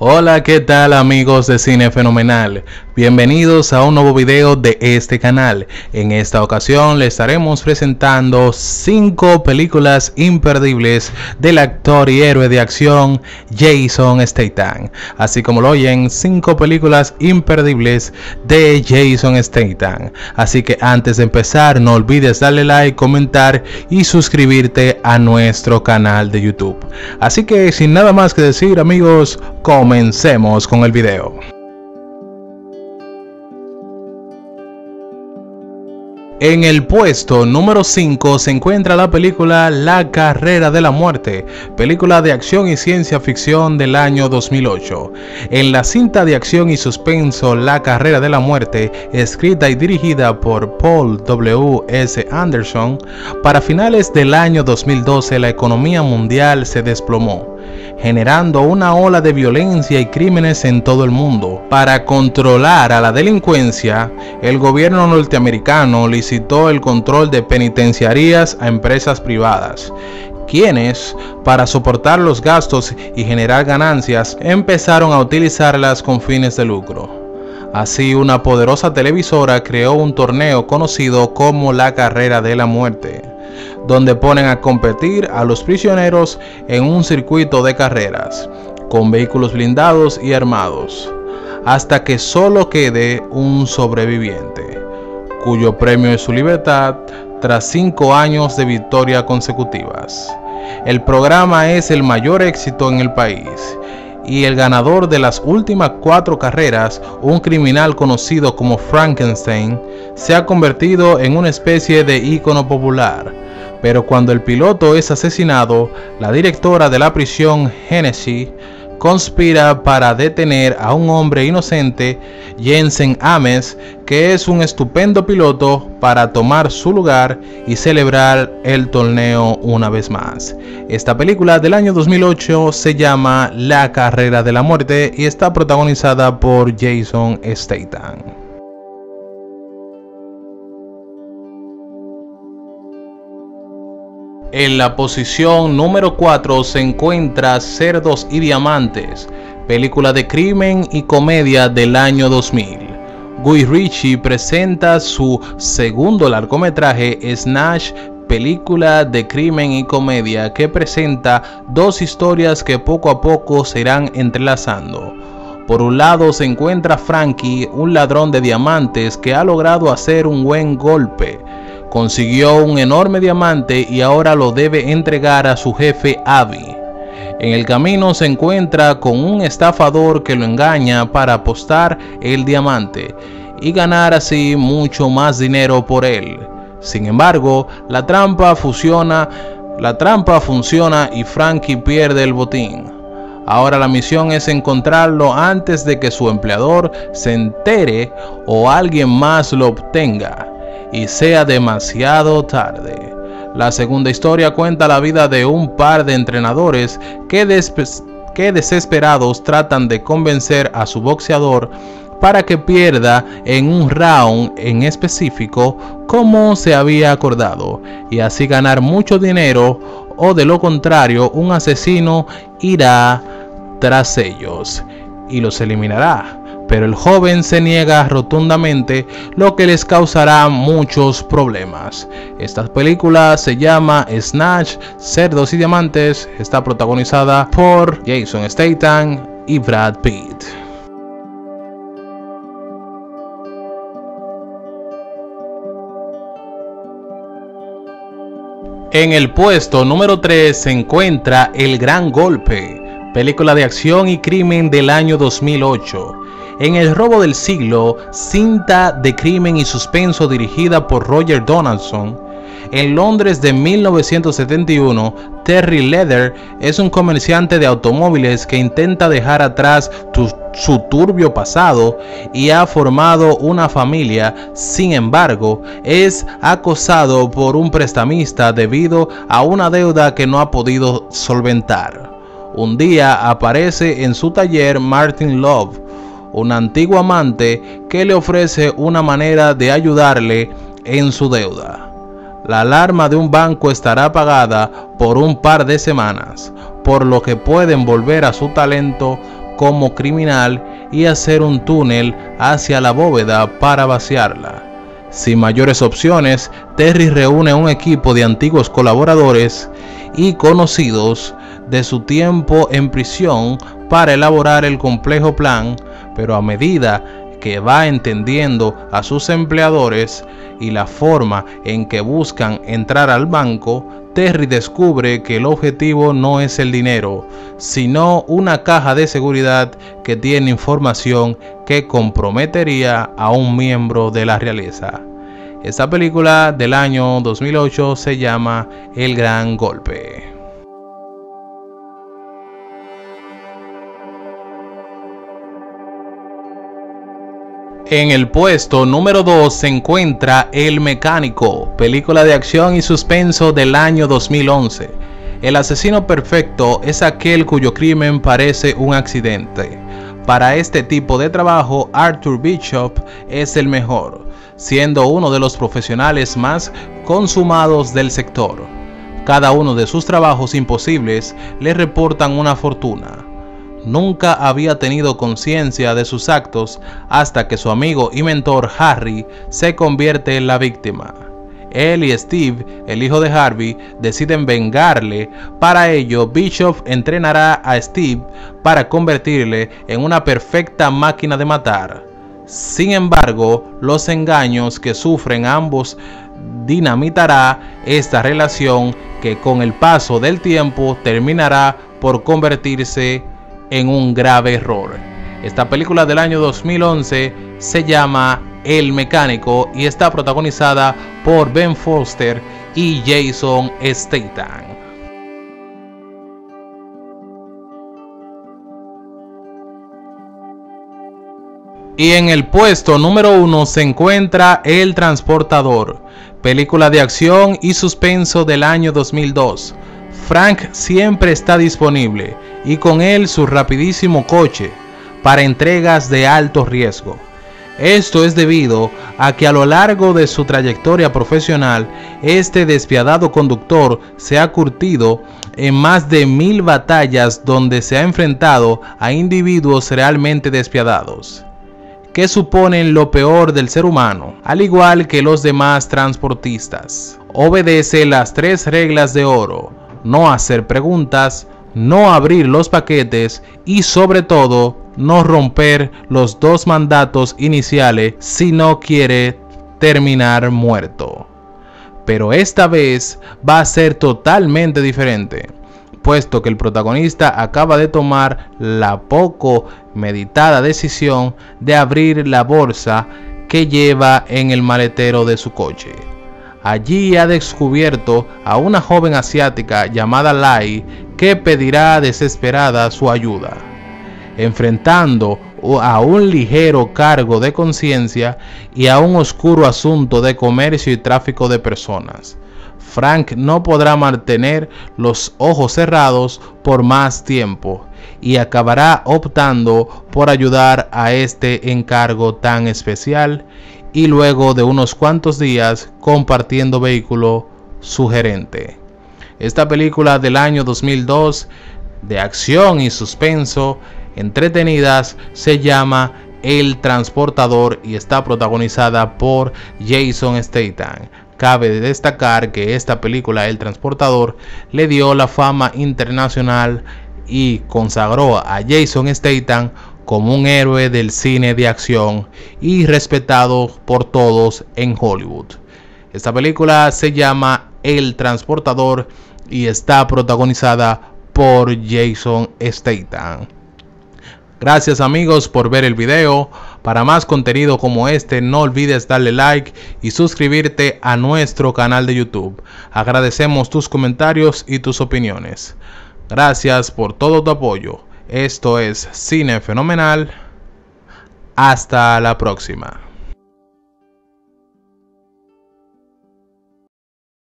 Hola, ¿qué tal amigos de Cine Fenomenal? Bienvenidos a un nuevo video de este canal. En esta ocasión les estaremos presentando 5 películas imperdibles del actor y héroe de acción Jason Statham. Así como lo oyen, 5 películas imperdibles de Jason Statham. Así que antes de empezar, no olvides darle like, comentar y suscribirte a nuestro canal de YouTube. Así que sin nada más que decir amigos, comencemos con el video. En el puesto número 5 se encuentra la película La Carrera de la Muerte, película de acción y ciencia ficción del año 2008. En la cinta de acción y suspenso La Carrera de la Muerte, escrita y dirigida por Paul W. S. Anderson, para finales del año 2012 la economía mundial se desplomó, generando una ola de violencia y crímenes en todo el mundo. Para controlar a la delincuencia, el gobierno norteamericano licitó el control de penitenciarías a empresas privadas, quienes, para soportar los gastos y generar ganancias, empezaron a utilizarlas con fines de lucro. Así, una poderosa televisora creó un torneo conocido como La Carrera de la Muerte, donde ponen a competir a los prisioneros en un circuito de carreras, con vehículos blindados y armados, hasta que solo quede un sobreviviente, cuyo premio es su libertad tras 5 años de victorias consecutivas. El programa es el mayor éxito en el país, y el ganador de las últimas 4 carreras, un criminal conocido como Frankenstein, se ha convertido en una especie de ícono popular. Pero cuando el piloto es asesinado, la directora de la prisión, Hennessy, conspira para detener a un hombre inocente, Jensen Ames, que es un estupendo piloto, para tomar su lugar y celebrar el torneo una vez más. Esta película del año 2008 se llama La Carrera de la Muerte y está protagonizada por Jason Statham. En la posición número 4 se encuentra Cerdos y Diamantes, película de crimen y comedia del año 2000. Guy Ritchie presenta su segundo largometraje, Snatch, película de crimen y comedia que presenta 2 historias que poco a poco se irán entrelazando. Por un lado se encuentra Frankie, un ladrón de diamantes que ha logrado hacer un buen golpe. Consiguió un enorme diamante y ahora lo debe entregar a su jefe Abby. En el camino se encuentra con un estafador que lo engaña para apostar el diamante y ganar así mucho más dinero por él. Sin embargo, la trampa funciona y Frankie pierde el botín. Ahora la misión es encontrarlo antes de que su empleador se entere o alguien más lo obtenga y sea demasiado tarde. La segunda historia cuenta la vida de un par de entrenadores que desesperados tratan de convencer a su boxeador para que pierda en un round en específico como se había acordado y así ganar mucho dinero, o de lo contrario un asesino irá tras ellos y los eliminará. Pero el joven se niega rotundamente, lo que les causará muchos problemas. Esta película se llama Snatch, Cerdos y Diamantes, está protagonizada por Jason Statham y Brad Pitt. En el puesto número 3 se encuentra El Gran Golpe, película de acción y crimen del año 2008. En el robo del siglo, cinta de crimen y suspenso dirigida por Roger Donaldson. En Londres de 1971, Terry Leather es un comerciante de automóviles que intenta dejar atrás su turbio pasado y ha formado una familia. Sin embargo, es acosado por un prestamista debido a una deuda que no ha podido solventar. Un día aparece en su taller Martin Love, un antiguo amante que le ofrece una manera de ayudarle en su deuda. La alarma de un banco estará apagada por un par de semanas, por lo que pueden volver a su talento como criminal y hacer un túnel hacia la bóveda para vaciarla. Sin mayores opciones, Terry reúne un equipo de antiguos colaboradores y conocidos de su tiempo en prisión para elaborar el complejo plan, pero a medida que va entendiendo a sus empleadores y la forma en que buscan entrar al banco, Terry descubre que el objetivo no es el dinero, sino una caja de seguridad que tiene información que comprometería a un miembro de la realeza. Esta película del año 2008 se llama El Gran Golpe. En el puesto número 2 se encuentra El Mecánico, película de acción y suspenso del año 2011. El asesino perfecto es aquel cuyo crimen parece un accidente. Para este tipo de trabajo, Arthur Bishop es el mejor, siendo uno de los profesionales más consumados del sector. Cada uno de sus trabajos imposibles le reportan una fortuna. Nunca había tenido conciencia de sus actos hasta que su amigo y mentor Harry se convierte en la víctima. Él y Steve, el hijo de Harvey, deciden vengarle. Para ello, Bishop entrenará a Steve para convertirle en una perfecta máquina de matar. Sin embargo, los engaños que sufren ambos dinamitará esta relación que con el paso del tiempo terminará por convertirse en un grave error. Esta película del año 2011 se llama El Mecánico y está protagonizada por Ben Foster y Jason Statham. Y en el puesto número 1 se encuentra El Transportador, película de acción y suspenso del año 2002. Frank siempre está disponible y con él su rapidísimo coche para entregas de alto riesgo. Esto es debido a que a lo largo de su trayectoria profesional, este despiadado conductor se ha curtido en más de 1000 batallas donde se ha enfrentado a individuos realmente despiadados, que suponen lo peor del ser humano, al igual que los demás transportistas. Obedece las 3 reglas de oro: no hacer preguntas, no abrir los paquetes y sobre todo no romper los 2 mandatos iniciales si no quiere terminar muerto. Pero esta vez va a ser totalmente diferente, puesto que el protagonista acaba de tomar la poco meditada decisión de abrir la bolsa que lleva en el maletero de su coche. Allí ha descubierto a una joven asiática llamada Lai, que pedirá desesperada su ayuda. Enfrentando a un ligero cargo de conciencia y a un oscuro asunto de comercio y tráfico de personas, Frank no podrá mantener los ojos cerrados por más tiempo y acabará optando por ayudar a este encargo tan especial, y luego de unos cuantos días compartiendo vehículo, su gerente. Esta película del año 2002 de acción y suspenso entretenidas se llama El Transportador y está protagonizada por Jason Statham. Cabe destacar que esta película El Transportador le dio la fama internacional y consagró a Jason Statham como un héroe del cine de acción y respetado por todos en Hollywood. Esta película se llama El Transportador y está protagonizada por Jason Statham. Gracias amigos por ver el video. Para más contenido como este, no olvides darle like y suscribirte a nuestro canal de YouTube. Agradecemos tus comentarios y tus opiniones. Gracias por todo tu apoyo. Esto es Cine Fenomenal. Hasta la próxima.